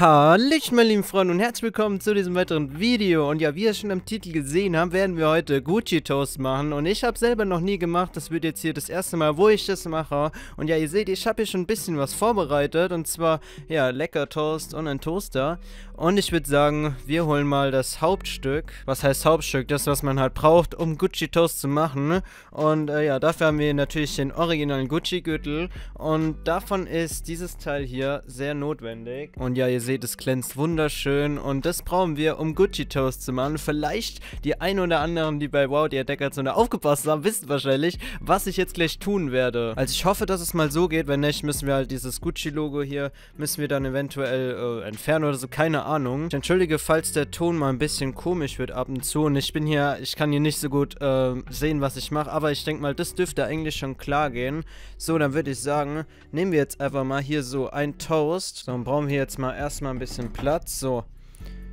Hallo meine lieben Freunde und herzlich willkommen zu diesem weiteren Video. Und ja, wie ihr schon am Titel gesehen habt, werden wir heute Gucci Toast machen. Und ich habe selber noch nie gemacht, das wird jetzt hier das erste Mal, wo ich das mache. Und ja, ihr seht, ich habe hier schon ein bisschen was vorbereitet. Und zwar, ja, lecker Toast und ein Toaster. Und ich würde sagen, wir holen mal das Hauptstück. Was heißt Hauptstück? Das, was man halt braucht, um Gucci Toast zu machen. Und ja, dafür haben wir natürlich den originalen Gucci Gürtel. Und davon ist dieses Teil hier sehr notwendig. Und ja, ihr seht, das glänzt wunderschön und das brauchen wir, um Gucci Toast zu machen. Vielleicht die ein oder anderen, die bei Wow die Deckazone aufgepasst haben, wissen wahrscheinlich, was ich jetzt gleich tun werde. Also ich hoffe, dass es mal so geht, wenn nicht, müssen wir halt dieses Gucci-Logo hier, müssen wir dann eventuell entfernen oder so, keine Ahnung. Ich entschuldige, falls der Ton mal ein bisschen komisch wird ab und zu und ich kann hier nicht so gut sehen, was ich mache, aber ich denke mal, das dürfte eigentlich schon klar gehen. So, dann würde ich sagen, nehmen wir jetzt einfach mal hier so ein Toast. So, dann brauchen wir jetzt mal erst mal ein bisschen Platz. So,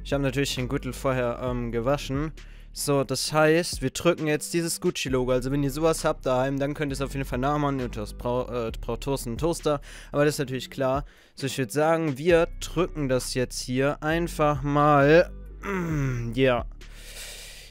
ich habe natürlich den Gürtel vorher gewaschen. So, das heißt, wir drücken jetzt dieses Gucci-Logo. Also wenn ihr sowas habt daheim, dann könnt ihr es auf jeden Fall nachmachen. Ihr braucht Toast und Toaster, aber das ist natürlich klar. So, ich würde sagen, wir drücken das jetzt hier einfach mal, ja,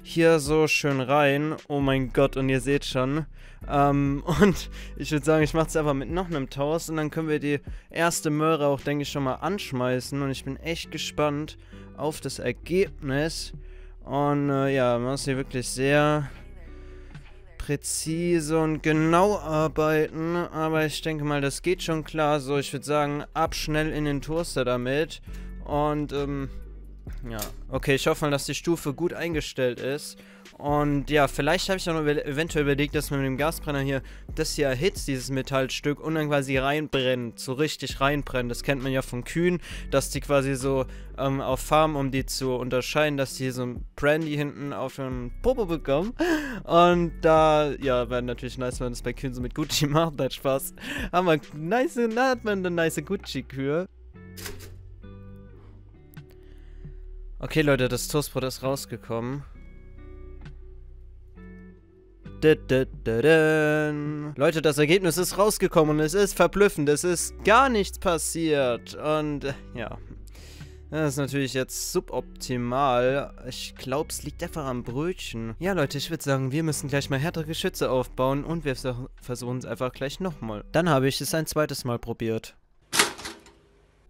hier so schön rein. Oh mein Gott, und ihr seht schon. Und ich würde sagen, ich mache es einfach mit noch einem Toast und dann können wir die erste Möhre auch, denke ich, schon mal anschmeißen. Und ich bin echt gespannt auf das Ergebnis. Und ja, man muss hier wirklich sehr präzise und genau arbeiten. Aber ich denke mal, das geht schon klar. So, ich würde sagen, ab schnell in den Toaster damit. Und ja, okay, ich hoffe mal, dass die Stufe gut eingestellt ist. Und ja, vielleicht habe ich auch noch eventuell überlegt, dass man mit dem Gasbrenner hier, das hier erhitzt, dieses Metallstück, und dann quasi reinbrennt, so richtig reinbrennt. Das kennt man ja von Kühen, dass die quasi so auf Farm, um die zu unterscheiden, dass die so ein Brandy hinten auf den Popo bekommen. Und da, ja, wäre natürlich nice, wenn man das bei Kühen so mit Gucci macht, hat Spaß. Aber nice, da hat man eine nice Gucci-Kühe. Okay, Leute, das Toastbrot ist rausgekommen. Leute, das Ergebnis ist rausgekommen und es ist verblüffend. Es ist gar nichts passiert. Und ja, das ist natürlich jetzt suboptimal. Ich glaube, es liegt einfach am Brötchen. Ja, Leute, ich würde sagen, wir müssen gleich mal härtere Geschütze aufbauen und wir versuchen es einfach gleich nochmal. Dann habe ich es ein zweites Mal probiert.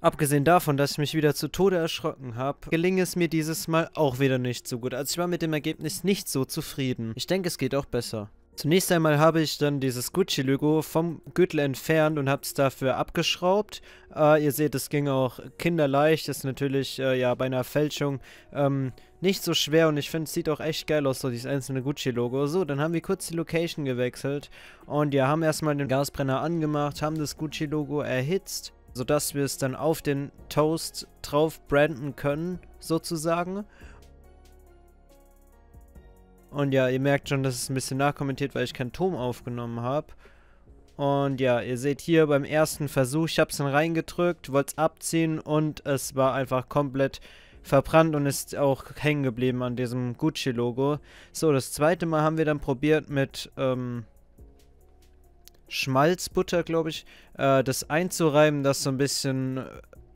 Abgesehen davon, dass ich mich wieder zu Tode erschrocken habe, gelingt es mir dieses Mal auch wieder nicht so gut. Also ich war mit dem Ergebnis nicht so zufrieden. Ich denke, es geht auch besser. Zunächst einmal habe ich dann dieses Gucci-Logo vom Gürtel entfernt und habe es dafür abgeschraubt. Ihr seht, es ging auch kinderleicht. Ist natürlich ja bei einer Fälschung nicht so schwer und ich finde, es sieht auch echt geil aus, so dieses einzelne Gucci-Logo. So, dann haben wir kurz die Location gewechselt und ja, haben erstmal den Gasbrenner angemacht, haben das Gucci-Logo erhitzt, sodass wir es dann auf den Toast drauf branden können, sozusagen. Und ja, ihr merkt schon, dass es ein bisschen nachkommentiert, weil ich keinen Ton aufgenommen habe. Und ja, ihr seht hier beim ersten Versuch, ich habe es dann reingedrückt, wollte es abziehen und es war einfach komplett verbrannt und ist auch hängen geblieben an diesem Gucci-Logo. So, das zweite Mal haben wir dann probiert mit Schmalzbutter, glaube ich, das einzureiben, dass so ein bisschen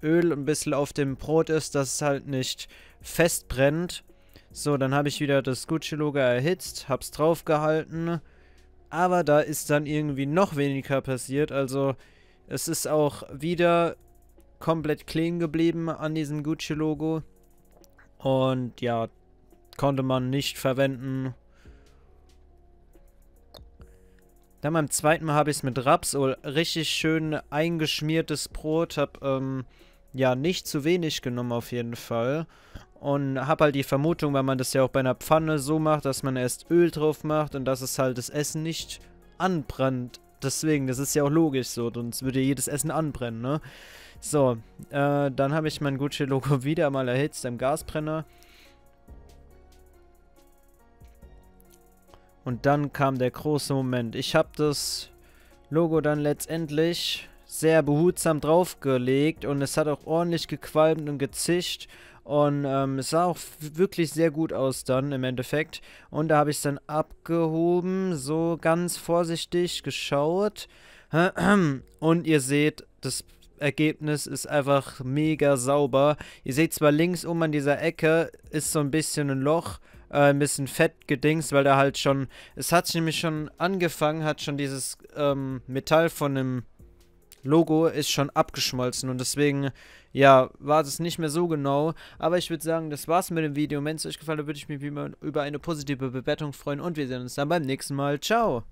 Öl ein bisschen auf dem Brot ist, dass es halt nicht fest brennt. So, dann habe ich wieder das Gucci-Logo erhitzt, hab's draufgehalten, aber da ist dann irgendwie noch weniger passiert. Also es ist auch wieder komplett clean geblieben an diesem Gucci-Logo und ja, konnte man nicht verwenden. Dann beim zweiten Mal habe ich es mit Rapsöl richtig schön eingeschmiertes Brot, habe ja nicht zu wenig genommen auf jeden Fall und habe halt die Vermutung, weil man das ja auch bei einer Pfanne so macht, dass man erst Öl drauf macht und dass es halt das Essen nicht anbrennt. Deswegen, das ist ja auch logisch so, sonst würde jedes Essen anbrennen, ne? So, dann habe ich mein Gucci-Logo wieder mal erhitzt am Gasbrenner. Und dann kam der große Moment. Ich habe das Logo dann letztendlich sehr behutsam draufgelegt und es hat auch ordentlich gequalmt und gezischt und es sah auch wirklich sehr gut aus dann im Endeffekt. Und da habe ich es dann abgehoben, so ganz vorsichtig geschaut und ihr seht, das Ergebnis ist einfach mega sauber. Ihr seht zwar links oben an dieser Ecke ist so ein bisschen ein Loch, ein bisschen fett gedingst, weil da halt schon, es hat nämlich schon angefangen, hat schon dieses Metall von dem Logo ist schon abgeschmolzen und deswegen, ja, war es nicht mehr so genau. Aber ich würde sagen, das war's mit dem Video. Wenn es euch gefallen hat, würde ich mich wie immer über eine positive Bewertung freuen und wir sehen uns dann beim nächsten Mal. Ciao!